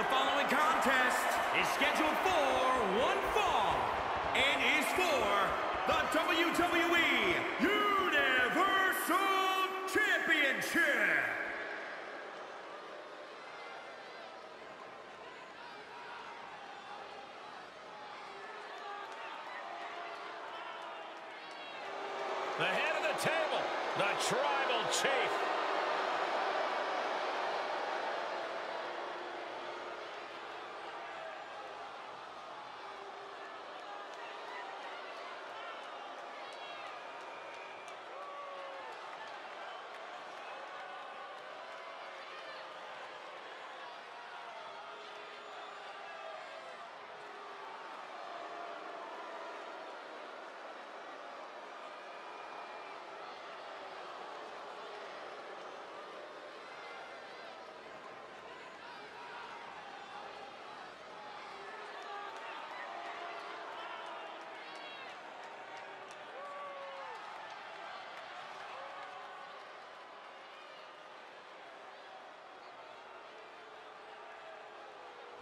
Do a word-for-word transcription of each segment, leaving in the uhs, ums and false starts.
The following contest is scheduled for one fall and is for the W W E Universal Championship. The head of the table, the Tribal Chief.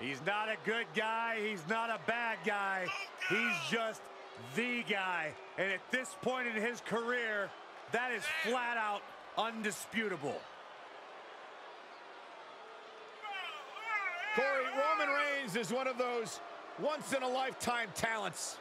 He's not a good guy, he's not a bad guy, he's just the guy. And at this point in his career, that is flat out undisputable. Corey, Roman Reigns is one of those once-in-a-lifetime talents.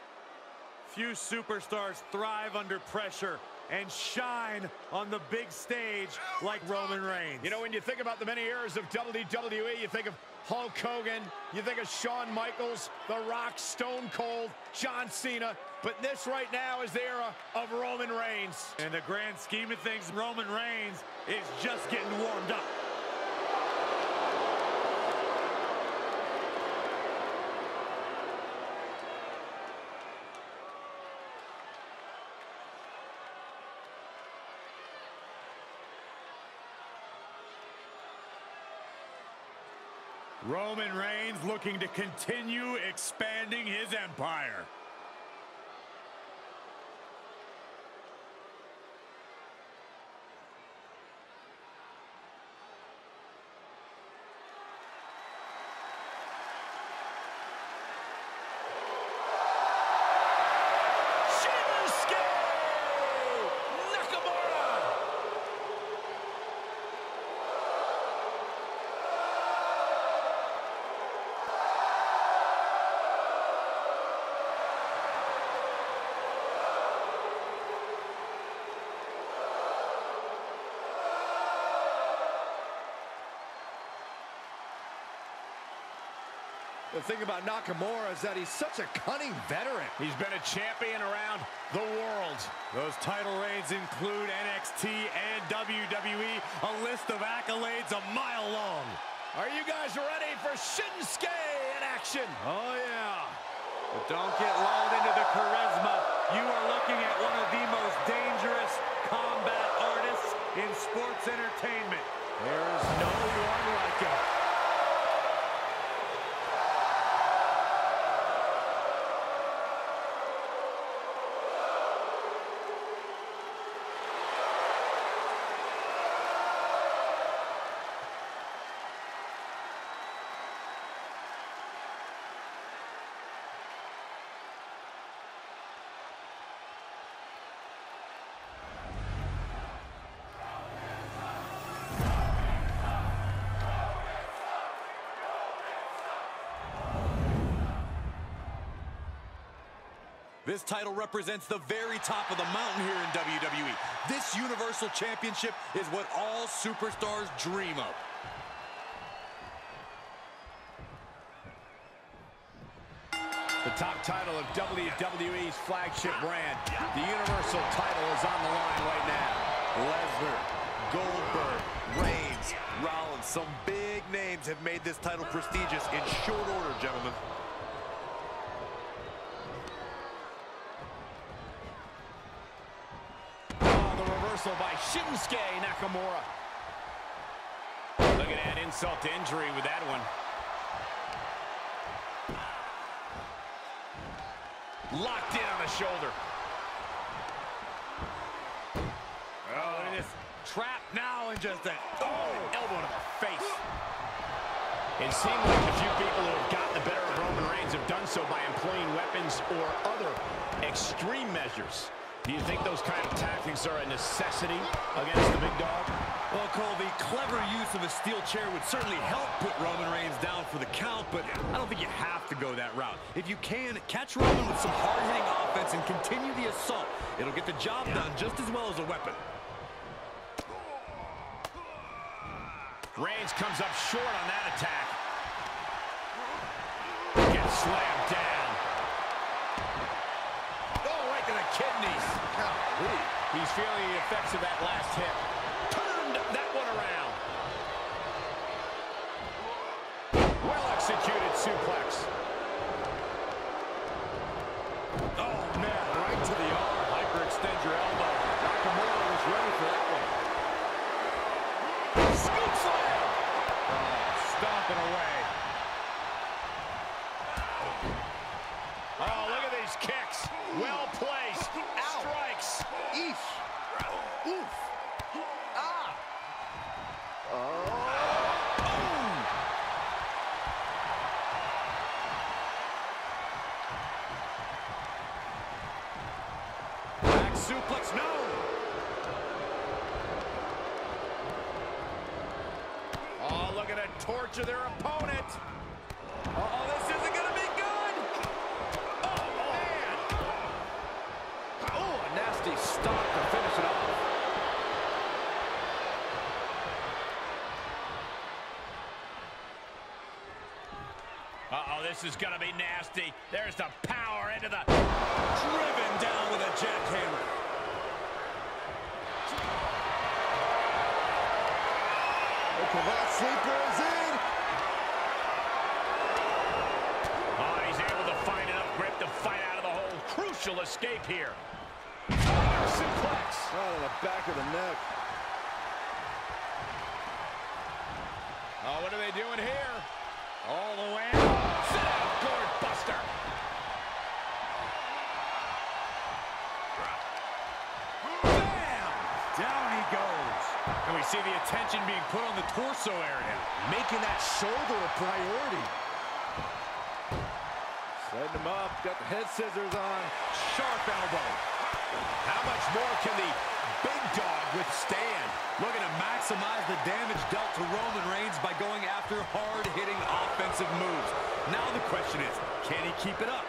Few superstars thrive under pressure and shine on the big stage like Roman Reigns. You know, when you think about the many eras of W W E, you think of Hulk Hogan, you think of Shawn Michaels, The Rock, Stone Cold, John Cena, but this right now is the era of Roman Reigns. In the grand scheme of things, Roman Reigns is just getting warmed up. Roman Reigns looking to continue expanding his empire. The thing about Nakamura is that he's such a cunning veteran. He's been a champion around the world. Those title reigns include N X T and W W E, a list of accolades a mile long. Are you guys ready for Shinsuke in action? Oh, yeah. But don't get lulled into the charisma. You are looking at one of the most dangerous combat artists in sports entertainment. There's no one like him. This title represents the very top of the mountain here in W W E. This Universal Championship is what all superstars dream of. The top title of W W E's flagship brand. The Universal title is on the line right now. Lesnar, Goldberg, Reigns, Rollins. Some big names have made this title prestigious in short order, gentlemen. By Shinsuke Nakamura. Look at that, insult to injury with that one. Locked in on the shoulder. Oh, look at this. Trapped now and just that oh, elbow to the face. It seemed like the few people who have gotten the better of Roman Reigns have done so by employing weapons or other extreme measures. Do you think those kind of tactics are a necessity against the big dog? Well, Cole, the clever use of a steel chair would certainly help put Roman Reigns down for the count, but I don't think you have to go that route. If you can, catch Roman with some hard-hitting offense and continue the assault. It'll get the job yeah. done just as well as a weapon. Reigns comes up short on that attack. Gets slammed down. Kidneys. He's feeling the effects of that last hit. Turned that one around. Well executed suplex. Oh, man, right to the arm. Hyperextend your elbow. Nakamura was ready for that one. Scoop slam. Oh, stomping away. Oh, look at these kicks. Well played. Strikes. Eesh. Oof. Ah. Oh. Oh. Back suplex. No. Oh, look at that torture their opponent. Uh-oh, this isn't going to be good. Oh, man. Oh, a nasty stop to finish it off. Uh-oh, this is going to be nasty. There's the power into the... Driven down with a jackhammer. The Cravat Sleeper is in. Oh, he's able to find enough grip to fight out of the hole. Crucial escape here. Suplex. Right on the back of the neck. Oh, what are they doing here? All the way out. Oh. Sit out, Gourd Buster. Bam! Down he goes. And we see the attention being put on the torso area. Making that shoulder a priority. Setting him up. Got the head scissors on. Sharp elbow. How much more can the big dog withstand? Looking to maximize the damage dealt to Roman Reigns by going after hard-hitting offensive moves. Now the question is, can he keep it up?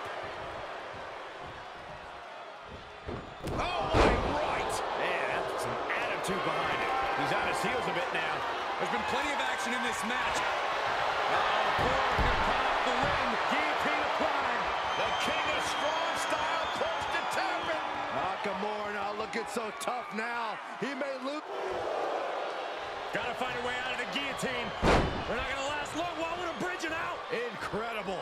Oh, right! Man, that's some attitude behind it. He's on his heels a bit now. There's been plenty of action in this match. Oh, Goldberg caught up the ring. Guillotine applied. The king of strong style close to tapping. Nakamura not looking so tough now. He may lose. Gotta find a way out of the guillotine. We're not gonna last long. Why would a bridge it out? Incredible.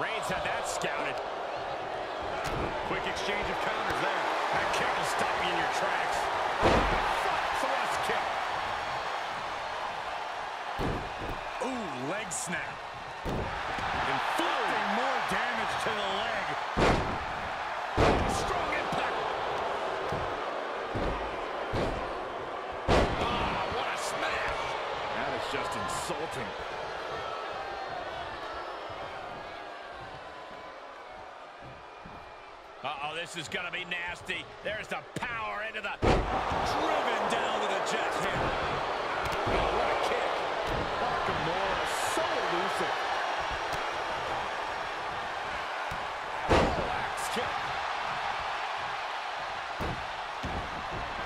Reigns had that scouted. Quick exchange of counters there. That kick will stop you in your tracks. Thrust kick. Ooh, leg snap. Inflicting more damage to the leg. Strong impact. Oh, what a smash. That is just insulting. Uh-oh, this is going to be nasty. There's the power into the... Driven down with a jackhammer. Oh, what a kick. Nakamura is so elusive. Kick. Here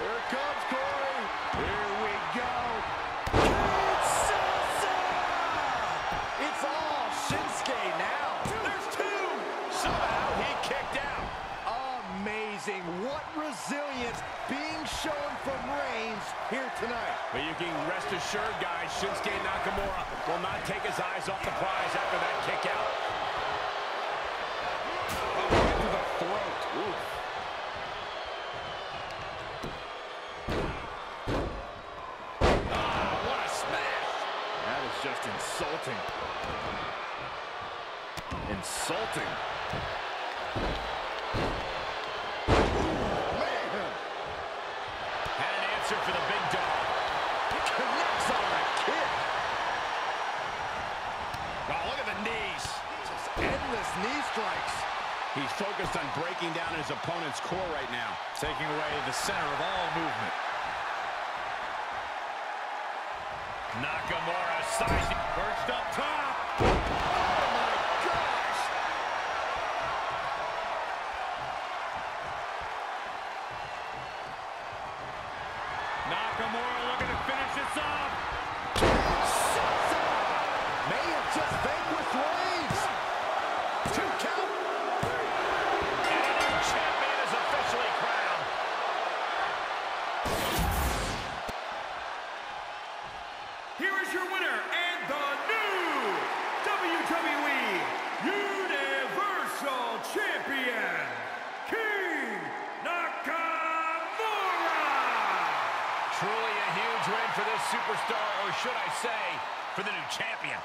it comes, Corey. Here we go. It's, it's all Shinsuke now. There's two. Somehow he kicked out. Amazing. What resilience being shown from Reigns here tonight. But you can rest assured, guys, Shinsuke Nakamura will not take his eyes off the prize after that kick out. Throat. Ooh. Ah, what a smash! That is just insulting. Insulting. Ooh, man. Had an answer for the big dog. knee strikes. He's focused on breaking down his opponent's core right now, taking away the center of all movement. Nakamura side perched up top. Oh my gosh! Nakamura looking to finish this off. May have just vanquished Reigns. Two count. And a new champion is officially crowned. Here is your winner and the new W W E Universal Champion, King Nakamura. Truly a huge win for this superstar, or should I say, for the new champion.